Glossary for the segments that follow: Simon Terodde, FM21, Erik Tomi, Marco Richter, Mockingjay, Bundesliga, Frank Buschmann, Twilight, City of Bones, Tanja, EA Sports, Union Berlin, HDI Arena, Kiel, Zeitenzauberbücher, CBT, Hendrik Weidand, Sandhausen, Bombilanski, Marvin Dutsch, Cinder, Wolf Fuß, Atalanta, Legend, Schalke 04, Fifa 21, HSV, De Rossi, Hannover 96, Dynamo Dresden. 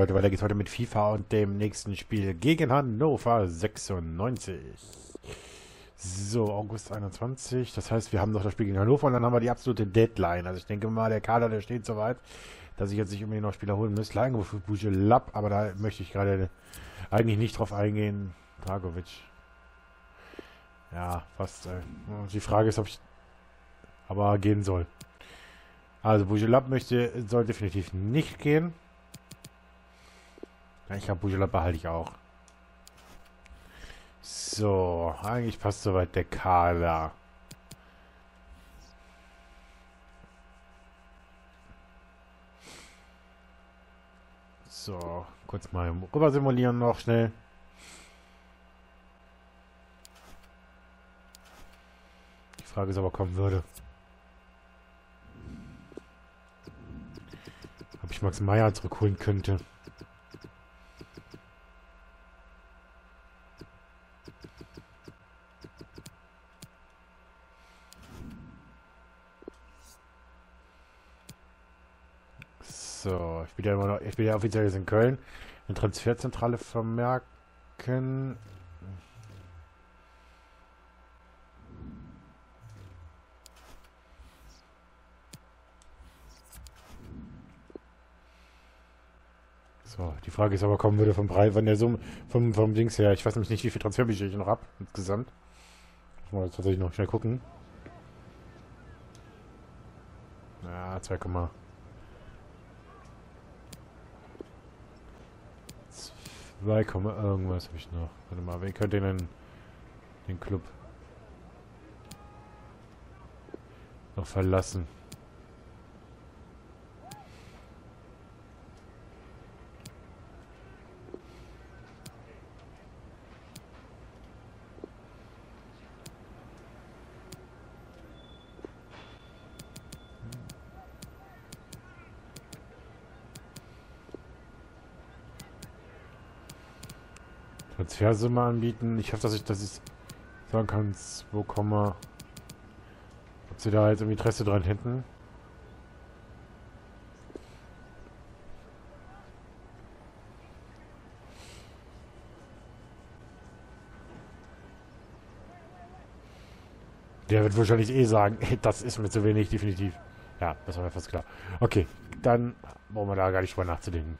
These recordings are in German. Leute, weiter geht's heute mit FIFA und dem nächsten Spiel gegen Hannover 96. So, August 21, das heißt, wir haben noch das Spiel gegen Hannover und dann haben wir die absolute Deadline. Also ich denke mal, der Kader, der steht soweit, dass ich jetzt nicht unbedingt noch Spieler holen muss. Kleingerufen, Bujelab, aber da möchte ich gerade eigentlich nicht drauf eingehen. Dragovic. Ja, fast. Die Frage ist, ob ich aber gehen soll. Also Bujelab soll definitiv nicht gehen. Ja, ich habe Bujelab, behalte ich auch. So, eigentlich passt soweit der Kader. So, kurz mal rüber simulieren noch schnell. Die Frage ist, ob er kommen würde. Ob ich Max Meyer zurückholen könnte. So, ich bin ja immer noch, ich bin ja offiziell jetzt in Köln. Eine Transferzentrale vermerken. So, die Frage ist aber, kommen würde vom Brei, von der Summe, vom Dings her. Ich weiß nämlich nicht, wie viel Transferbudget ich noch habe, insgesamt. Ich muss tatsächlich noch schnell gucken. Ja, 2,2. 2, irgendwas habe ich noch. Warte mal, wer könnte denn den Club noch verlassen? Transfersumme anbieten. Ich hoffe, dass ich sagen kann, wo kommen wir. Ob sie da jetzt im Interesse dran hätten. Der wird wahrscheinlich eh sagen, das ist mir zu wenig, definitiv. Ja, das war mir fast klar. Okay, dann brauchen wir da gar nicht drüber nachzudenken.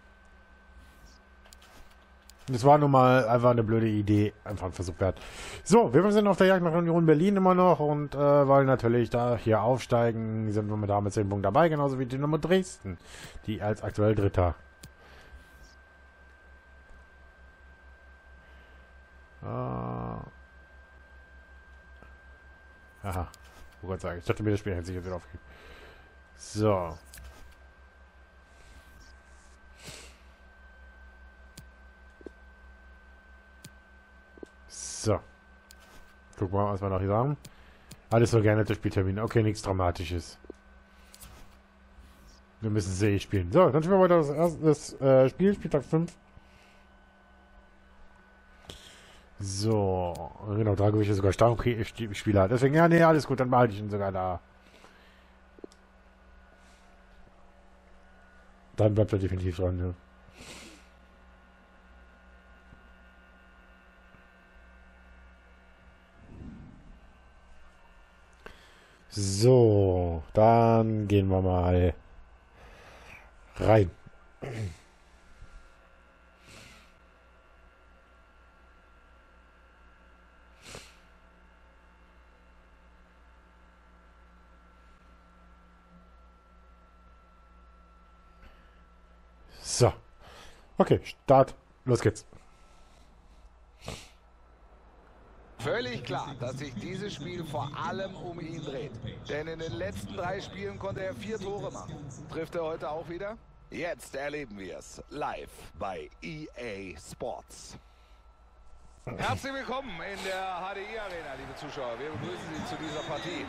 Das war nun mal einfach eine blöde Idee, einfach ein Versuch wert. So, wir sind auf der Jagd nach Union Berlin immer noch und weil natürlich da hier aufsteigen, sind wir mit 10 Punkten dabei, genauso wie Dynamo Dresden, die als aktuell Dritter. Aha, wo Gott sei Dank, ich dachte mir, das Spiel hätte sich jetzt wieder aufgegeben. So. So. Gucken wir mal, was wir noch hier sagen. Alles so gerne der Spieltermin. Okay, nichts Dramatisches. Wir müssen es eh spielen. So, dann spielen wir weiter das erste Spiel, Spieltag 5. So. Genau, da gebe ich ja sogar Stammspieler. Deswegen, ja, nee, alles gut, dann behalte ich ihn sogar da. Dann bleibt er definitiv dran, ja. So, dann gehen wir mal rein. So. Okay, Start. Los geht's. Völlig klar, dass sich dieses Spiel vor allem um ihn dreht. Denn in den letzten 3 Spielen konnte er 4 Tore machen. Trifft er heute auch wieder? Jetzt erleben wir es live bei EA Sports. Herzlich willkommen in der HDI Arena, liebe Zuschauer. Wir begrüßen Sie zu dieser Partie.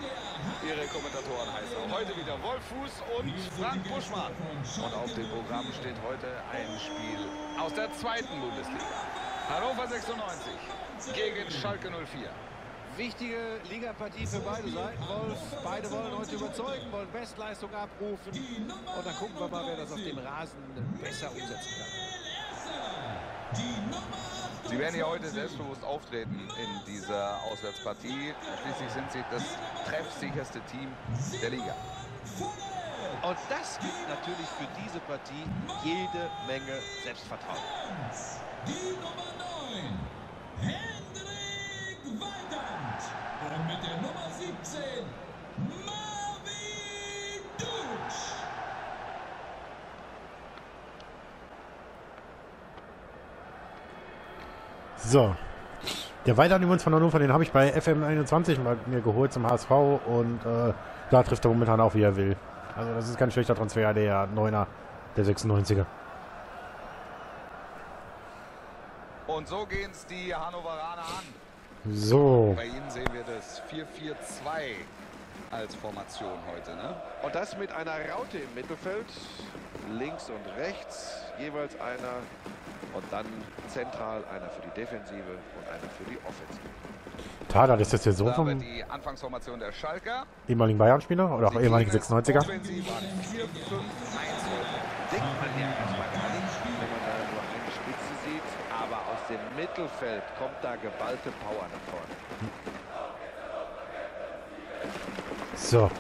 Ihre Kommentatoren heißen heute wieder Wolf Fuß und Frank Buschmann. Und auf dem Programm steht heute ein Spiel aus der 2. Bundesliga. Hannover 96. Gegen Schalke 04. Wichtige Ligapartie für beide Seiten, Wolf. Beide wollen heute überzeugen, wollen Bestleistung abrufen. Und dann gucken wir mal, wer das auf dem Rasen besser umsetzen kann. Sie werden ja heute selbstbewusst auftreten in dieser Auswärtspartie. Schließlich sind sie das treffsicherste Team der Liga. Und das gibt natürlich für diese Partie jede Menge Selbstvertrauen. Die Nummer 9, Hendrik Weidand. Und mit der Nummer 17, Marvin Dutsch. So, der Weidand übrigens von Hannover, den habe ich bei FM21 mal mir geholt zum HSV und da trifft er momentan auch, wie er will. Also das ist kein schlechter Transfer, der 9er, der 96er. Und so gehen es die Hannoveraner an. So. Bei ihnen sehen wir das 4-4-2 als Formation heute, ne? Und das mit einer Raute im Mittelfeld. Links und rechts jeweils einer. Und dann zentral einer für die Defensive und einer für die Offensive. Tada, das ist der Sohn vom die Anfangsformation der Schalker. Ehemaligen Bayern-Spieler oder auch ehemaligen 96er. Aber aus dem Mittelfeld kommt da geballte Power nach vorne. So.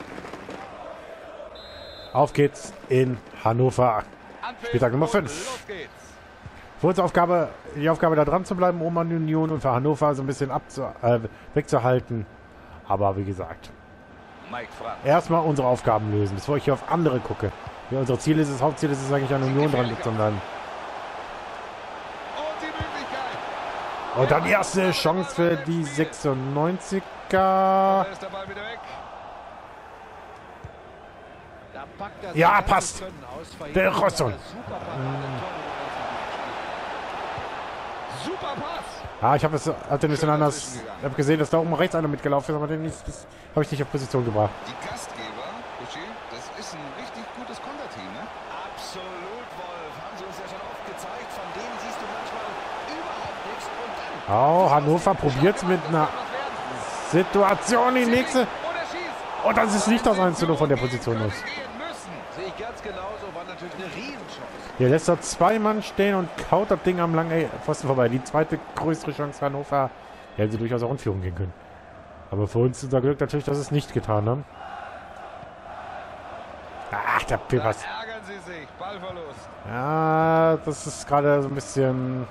Auf geht's in Hannover. Spieltag Nummer 5. Für uns Aufgabe, die Aufgabe, da dran zu bleiben, oben an Union und für Hannover so ein bisschen wegzuhalten. Aber wie gesagt, erstmal unsere Aufgaben lösen, bevor ich hier auf andere gucke. Ja, unser Ziel ist es, Hauptziel ist es eigentlich an Union dran, sondern. Und dann erste Chance für die 96er. Ja, passt. Der Rosson. Super Pass. Ah, ich habe es ein bisschen anders. Ich habe gesehen, dass da oben rechts einer mitgelaufen ist, aber den habe ich nicht auf Position gebracht. Die Gastgeber, das ist ein richtig gutes Konterteam, ne? Absolut, Wolf. Haben sie uns ja schon oft gezeigt. Von denen siehst du manchmal überhaupt nichts. Und dann Hannover probiert es mit einer Situation die nächste. Und das ist nicht das 1:0 von der Position aus. Sehe ich ganz genauso, war natürlich eine Riesenchance. Hier lässt er zwei Mann stehen und kaut das Ding am langen Pfosten vorbei. Die zweite größere Chance Hannover. Die hätten sie durchaus auch in Führung gehen können. Aber für uns ist unser Glück natürlich, dass sie es nicht getan haben. Ach, der Pepas. Ärgern Sie sich, Ballverlust. Ja, das ist gerade so ein bisschen.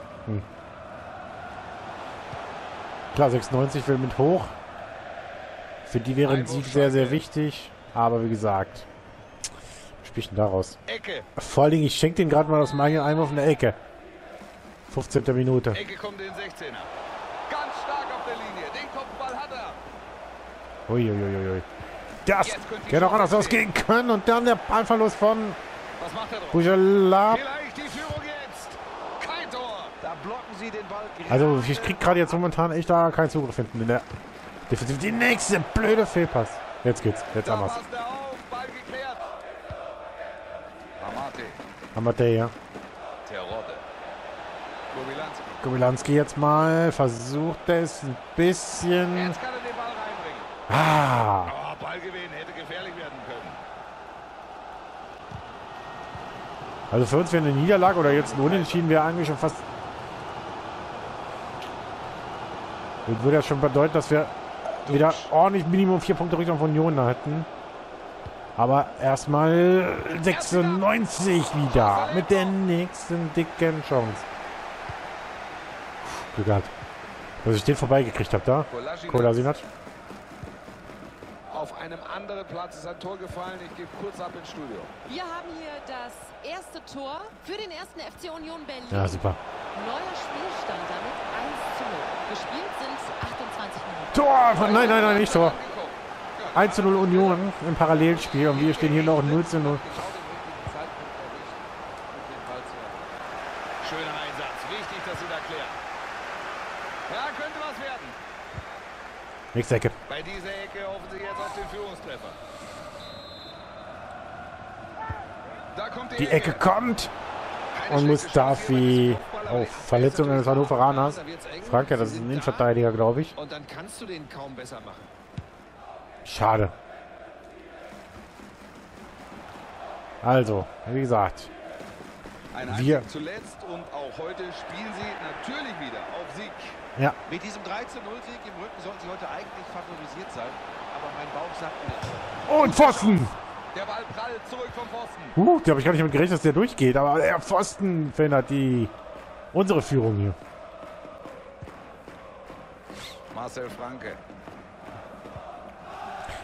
Klar, 96 will mit hoch. Für die wäre ein Sieg sehr, sehr wichtig. Aber wie gesagt. Spielchen daraus. Ecke. Vor allen Dingen, ich schenke den gerade mal aus meinem Einwurf in der Ecke. 15. Minute. Ecke kommt in 16er. Ganz stark auf der Linie. Den Kopfball hat er. Uiuiuiui. Das hätte auch anders ausgehen können. Und dann der Ballverlust von Bujalab. Vielleicht die Führung jetzt. Kein Tor. Da blocken sie den Ball. Also ich kriege gerade jetzt momentan echt da keinen Zugriff hinten in der Defensive. Die nächste blöde Fehlpass. Jetzt geht's. Jetzt anders. Amatei, ja. Terodde. Koblanski jetzt mal. Versucht es ein bisschen. Jetzt kann er den Ball reinbringen. Ah. Oh, Ballgewinn hätte gefährlich werden können. Also für uns wäre eine Niederlage oder jetzt ein Unentschieden wäre eigentlich schon fast. Das würde ja schon bedeuten, dass wir wieder ordentlich Minimum 4 Punkte Rückstand von Union hatten. Aber erstmal 96 wieder mit der nächsten dicken Chance. Glück gehabt, dass ich den vorbeigekriegt habe da. Kolasinac. Auf einem anderen Platz ist ein Tor gefallen. Ich gebe kurz ab ins Studio. Wir haben hier das erste Tor für den ersten FC Union Berlin. Ja, super. Neuer Spielstand damit 1:0. Gespielt sind 28 Minuten. Tor! Nein, nicht Tor. 1:0 Union im Parallelspiel und wir stehen hier noch 0:0. Schöner Einsatz, wichtig, dass Sie da klären. Ja, könnte was werden. Nächste Ecke. Bei dieser Ecke hoffen Sie jetzt auf den Führungstreffer. Da kommt die Ecke. Die Ecke kommt und Mustafi auf Verletzung eines Hannoveraners. Franke, das ist ein Innenverteidiger, glaube ich. Und dann kannst du den kaum besser machen. Schade. Also, wie gesagt, wir. Zuletzt und auch heute spielen sie natürlich wieder auf Sieg. Ja. Mit diesem 3:0-Sieg im Rücken sollten sie heute eigentlich favorisiert sein, aber mein Bauch sagt mir. Und Pfosten! Der Ball prallt zurück vom Pfosten. Da habe ich gar nicht mit gerechnet, dass der durchgeht, aber der Pfosten verhindert unsere Führung hier. Marcel Franke.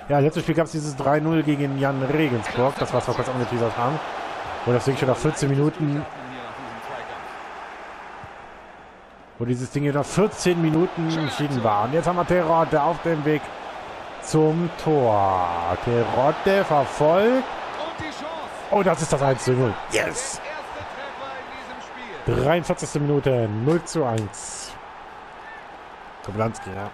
Ja, letztes Spiel gab es dieses 3:0 gegen Jan Regensburg. Das war zwar kurz angeteasert haben. Und das Ding schon nach 14 Minuten. Wo dieses Ding hier nach 14 Minuten entschieden war. Und jetzt haben wir Terodde auf dem Weg zum Tor. Terodde verfolgt. Oh, das ist das 1:0. Yes! 43. Minute. 0:1. Koblanski, ja.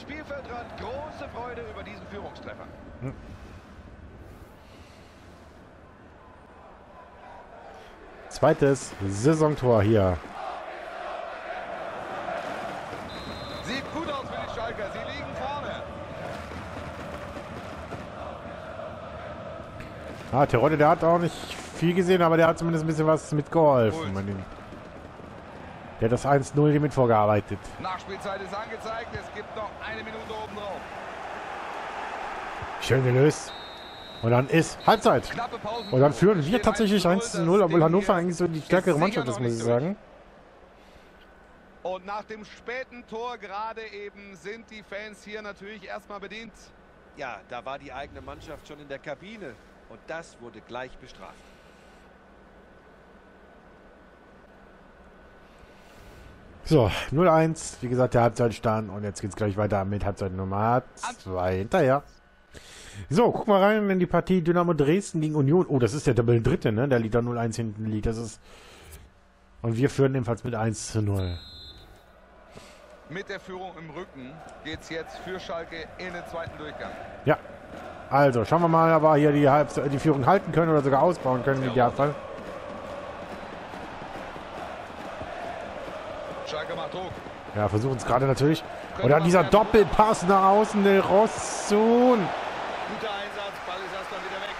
Spielfeldrand große Freude über diesen Führungstreffer. Zweites Saisontor hier. Sieht gut aus für die Schalker, sie liegen vorne. Ah, Terodde, der hat auch nicht viel gesehen, aber der hat zumindest ein bisschen was mitgeholfen. Der hat das 1:0 hier mit vorgearbeitet. Nachspielzeit ist angezeigt. Es gibt noch eine Minute oben drauf. Schön gelöst. Und dann ist Halbzeit. Und dann führen wir tatsächlich 1:0, obwohl Hannover eigentlich so die stärkere Mannschaft ist, muss ich sagen. Und nach dem späten Tor gerade eben sind die Fans hier natürlich erstmal bedient. Ja, da war die eigene Mannschaft schon in der Kabine. Und das wurde gleich bestraft. So, 0:1, wie gesagt, der Halbzeitstand. Und jetzt geht es gleich weiter mit Halbzeit Nummer 2 hinterher. So, guck mal rein in die Partie Dynamo Dresden gegen Union. Oh, das ist der Doppeltritte, ne? Der liegt da 0:1 hinten liegt. Das ist. Und wir führen ebenfalls mit 1:0. Mit der Führung im Rücken geht es jetzt für Schalke in den zweiten Durchgang. Ja. Also, schauen wir mal, ob wir hier die Führung halten können oder sogar ausbauen können im Idealfall. Ja, versuchen es gerade natürlich. Und dann dieser Doppelpass nach außen, De Rossi. Guter Einsatz, Ball ist erstmal wieder weg.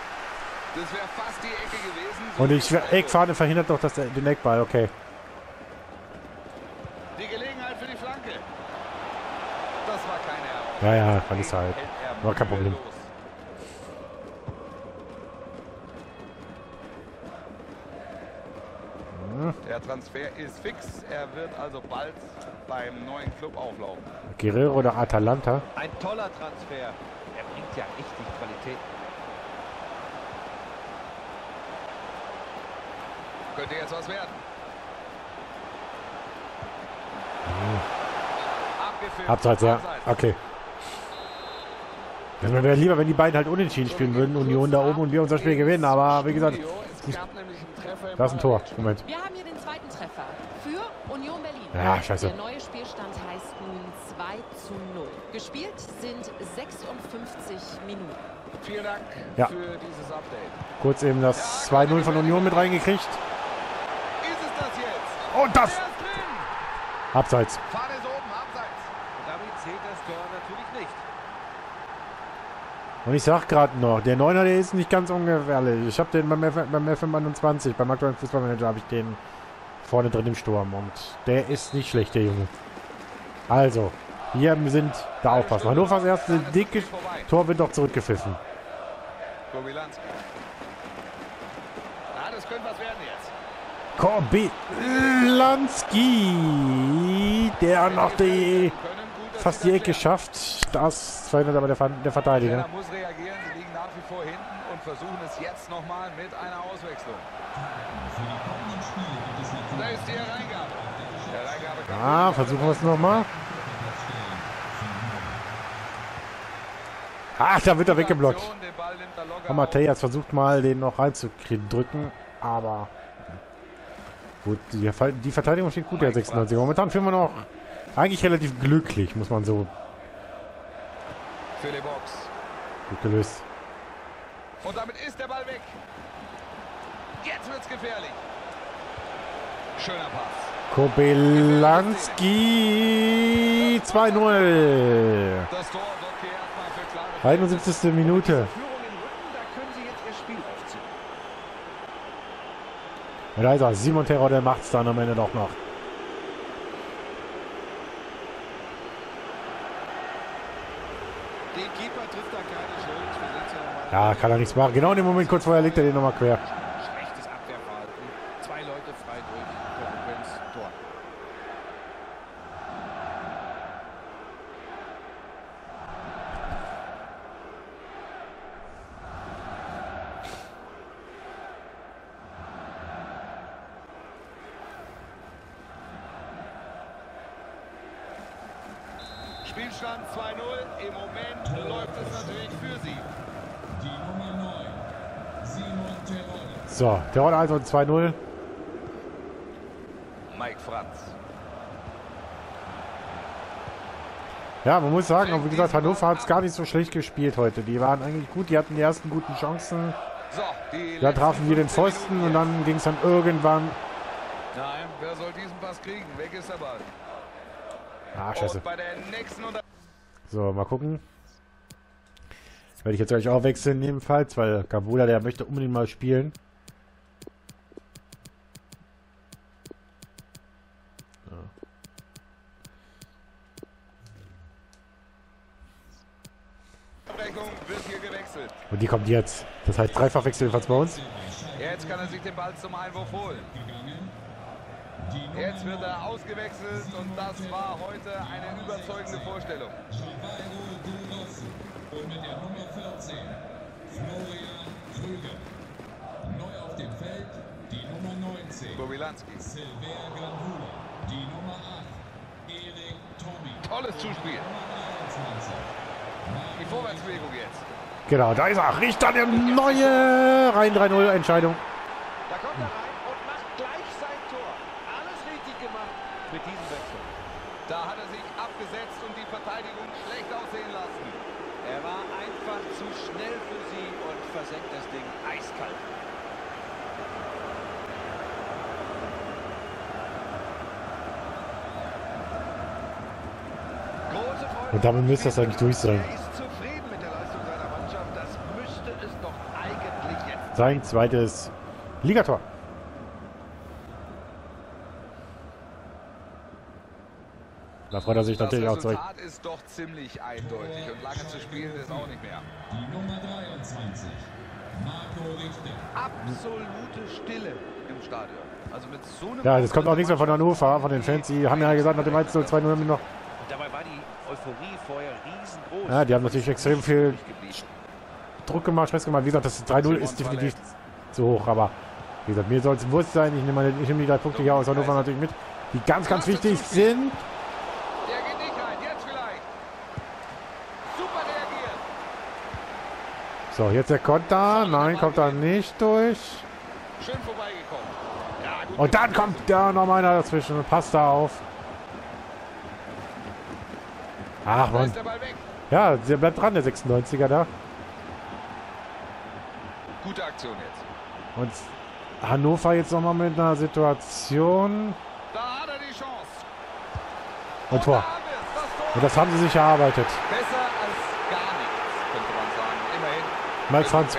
Das wäre fast die Ecke gewesen. So, und die Eckfahne verhindert doch den Eckball, okay. Die Gelegenheit für die Flanke. Das war keine Erfahrung. Ja, alles halt. War kein Problem. Der Transfer ist fix. Er wird also bald beim neuen Club auflaufen. Guerrero oder Atalanta? Ein toller Transfer. Er bringt ja richtig Qualität. Könnte jetzt was werden. Abseits, ja. Okay. Das wäre lieber, wenn die beiden halt unentschieden spielen würden. Union da oben und wir unser Spiel gewinnen. Aber wie gesagt... Da ist ein Tor. Moment. Wir haben hier den zweiten Treffer für Union Berlin. Ja, scheiße. Der neue Spielstand heißt nun 2:0. Gespielt sind 56 Minuten. Vielen Dank für dieses Update. Kurz eben das 2:0 von Union mit reingekriegt. Ist es das jetzt? Und das! Abseits. Fahne ist oben, abseits. Damit zählt das Tor natürlich nicht. Und ich sag gerade noch, der Neuner, der ist nicht ganz ungefährlich. Ich habe den beim FM21, beim aktuellen Fußballmanager, habe ich den vorne drin im Sturm. Und der ist nicht schlecht, der Junge. Also, hier sind da aufpassen. Hannovers erste dicke Tor wird doch zurückgepfiffen. Bombilanski. Ah, das könnte was werden jetzt. Koblanski, der noch die... fast die Ecke schafft. Das verhindert aber der Verteidiger. Der muss reagieren. Sie liegen nach wie vor hinten und versuchen es jetzt nochmal mit einer Auswechslung. Da ist die Hereingabe. Ah, versuchen wir es nochmal. Ach, da wird er weggeblockt. Matthias versucht mal, den noch reinzudrücken, aber gut, die Verteidigung steht gut, der 96. Momentan führen wir noch eigentlich relativ glücklich, muss man so. Für die Box. Gut gelöst. Und damit ist der Ball weg. Jetzt wird's gefährlich. Schöner Pass. Koblanski 2-0. 71. Minute. Und da ist er. Simon Terodde macht's dann am Ende doch noch. Ja, kann er nichts machen. Genau in dem Moment, kurz vorher, legt er den nochmal quer. Schlechtes Abwehrverhalten. Zwei Leute frei durch. Tor. Spielstand 2-0. Im Moment läuft es natürlich für sie. So, der Ort also 2-0. Mike Franz. Ja, man muss sagen, wie gesagt, Hannover hat es gar nicht so schlecht gespielt heute. Die waren eigentlich gut, die hatten die ersten guten Chancen. Da trafen wir den Pfosten und dann ging es dann irgendwann. Nein, wer soll diesen Pass kriegen? Weg ist der Ball. Ah, scheiße. So, mal gucken. Werde ich jetzt gleich auch wechseln, jedenfalls, weil Kabula, der möchte unbedingt mal spielen. Ja. Und die kommt jetzt. Das heißt, dreifach Wechsel jedenfalls bei uns. Jetzt kann er sich den Ball zum Einwurf holen. Jetzt wird er ausgewechselt und das war heute eine überzeugende Vorstellung. Und mit der Nummer 14, Floria Krüger. Neu auf dem Feld, die Nummer 19, Bombilanski. Silver Glando, die Nummer 8, Erik Tomi. Tolles Zuspiel. Die Vorwärtsbewegung jetzt. Genau, da ist er. Richter, der neue rein 3-0 Entscheidung. Da kommt er rein und macht gleich sein Tor. Alles richtig gemacht mit diesem Wechsel. Da hat er sich abgesetzt und die Verteidigung schlecht aussehen lassen. Er war einfach zu schnell für sie und versenkt das Ding eiskalt. Und damit müsste das eigentlich durch sein. Er ist zufrieden mit der Leistung seiner Mannschaft. Das müsste es doch eigentlich jetzt. Sein zweites Ligator. Da freut er sich natürlich auch zurück. Das Resultat ist doch ziemlich eindeutig und lange zu spielen ist auch nicht mehr. Die Nummer 23, Marco Richter. Absolute Stille im Stadion. Also mit so einem ja, das kommt auch nichts mehr von Hannover, von den Fans. Die haben ja gesagt, nach dem 1-0, 2-0 haben wir noch. Dabei war die Euphorie vorher riesengroß. Ja, die haben natürlich extrem viel Druck gemacht, Stress gemacht. Wie gesagt, das 3-0 ist definitiv zu hoch. Aber wie gesagt, mir soll es bewusst sein. Ich nehme die 3 Punkte hier aus Hannover natürlich mit, die ganz, ganz wichtig sind. So, jetzt der Konter. Nein, kommt da nicht durch. Schön vorbeigekommen. Ja, gut. Und dann kommt da noch einer dazwischen und passt da auf. Ach, Mann. Ja, der bleibt dran, der 96er da. Gute Aktion jetzt. Und Hannover jetzt nochmal mit einer Situation. Da hat er die Chance. Und Tor. Und das haben sie sich erarbeitet. Besser als gar nichts, könnte man sagen. Immerhin. Mal Franz.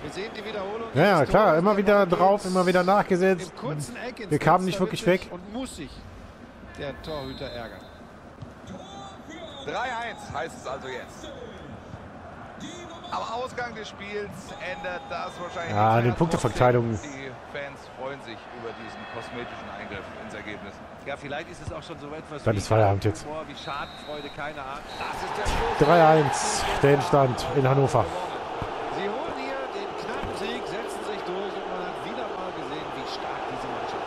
Wir sehen die Wiederholung. Ja, klar, immer wieder drauf, immer wieder nachgesetzt. Wir kamen nicht wirklich weg. Und muss sich der Torhüter ärgern. 3-1 heißt es also jetzt. Am Ausgang des Spiels ändert das wahrscheinlich. Ja, den Punkteverteilung. Die Fans freuen sich über diesen kosmetischen Eingriff ins Ergebnis. Ja, vielleicht ist es auch schon so etwas. Dann ist Feierabend jetzt. 3-1, der Endstand in Hannover. Sie holen hier den knappen Sieg, setzen sich durch und man hat wieder mal gesehen, wie stark diese Mannschaft ist.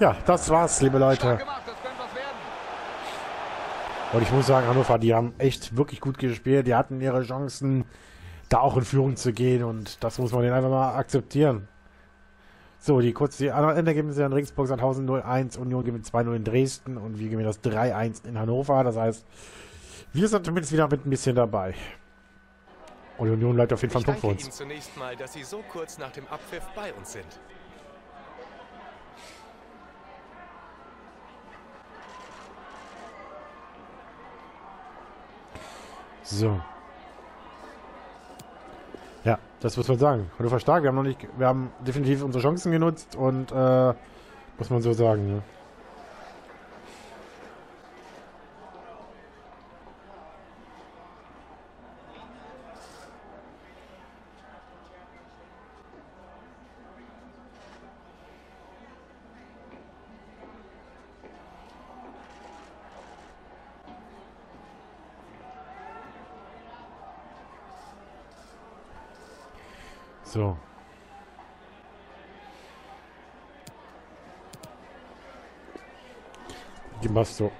Ja, das war's, liebe Leute. Und ich muss sagen, Hannover, die haben echt wirklich gut gespielt. Die hatten ihre Chancen, da auch in Führung zu gehen. Und das muss man denen einfach mal akzeptieren. So, die anderen Endergebnisse sind Regensburg, Sandhausen 0-1, Union gewinnt 2-0 in Dresden und wir gewinnen das 3-1 in Hannover. Das heißt, wir sind zumindest wieder mit ein bisschen dabei. Und Union bleibt auf jeden Fall ein Punkt für uns. Ich danke Ihnen zunächst mal, dass Sie so kurz nach dem Abpfiff bei uns sind. So. Ja, das muss man sagen. Hannover stark. Wir haben definitiv unsere Chancen genutzt und muss man so sagen, ne? So. Gemacht so.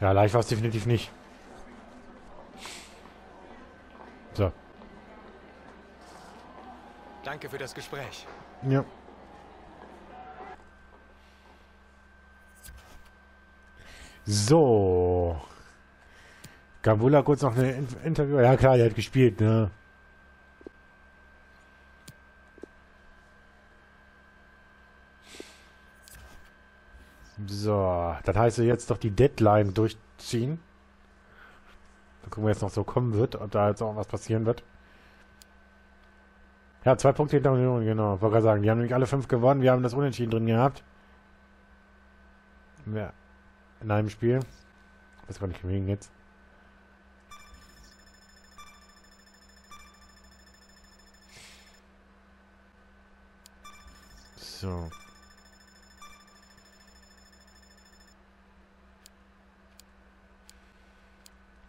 Ja, leicht war es definitiv nicht. So. Danke für das Gespräch. Ja. So. Gambula kurz noch ein Interview. Ja klar, der hat gespielt, ne? So, das heißt jetzt doch die Deadline durchziehen. Dann gucken wir jetzt noch so kommen wird, ob da jetzt auch was passieren wird. Ja, 2 Punkte hinter Union, genau. Wollte gerade sagen, die haben nämlich alle 5 gewonnen. Wir haben das Unentschieden drin gehabt. Ja, in einem Spiel. Ich weiß gar nicht, wegen jetzt. So.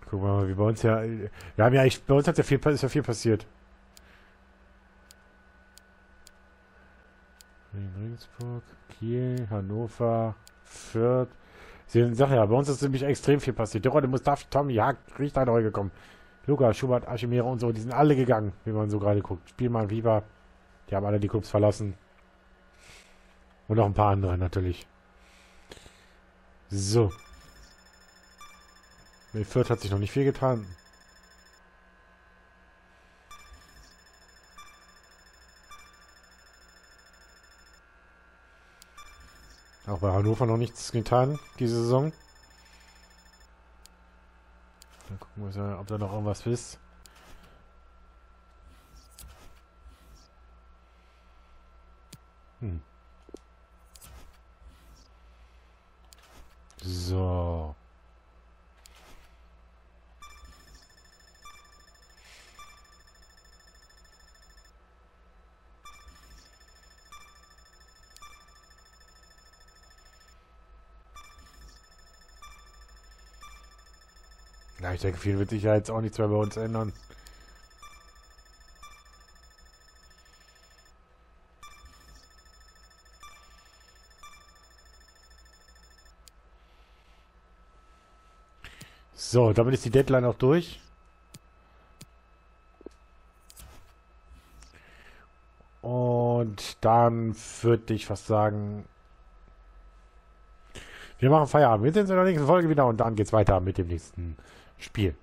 Guck mal, wie bei uns ja. Wir haben ja echt. Bei uns hat ja viel, ist ja viel passiert. Regensburg, Kiel, Hannover, Fürth. Sie sagen ja, bei uns ist nämlich extrem viel passiert. Der Rodde, Mustafi, Tommy, Hack, Richter neu gekommen. Lukas, Schubert, Aschimero und so, die sind alle gegangen, wie man so gerade guckt. Spielmann, Wieber, die haben alle die Clubs verlassen. Und noch ein paar andere natürlich. So. Mit Fürth hat sich noch nicht viel getan. Auch bei Hannover noch nichts getan, diese Saison. Dann gucken wir, ob da noch irgendwas ist. So. Ja, ich denke, viel wird sich ja jetzt auch nichts mehr bei uns ändern. So, damit ist die Deadline auch durch. Und dann würde ich fast sagen, wir machen Feierabend. Wir sehen uns in der nächsten Folge wieder und dann geht's weiter mit dem nächsten Spiel.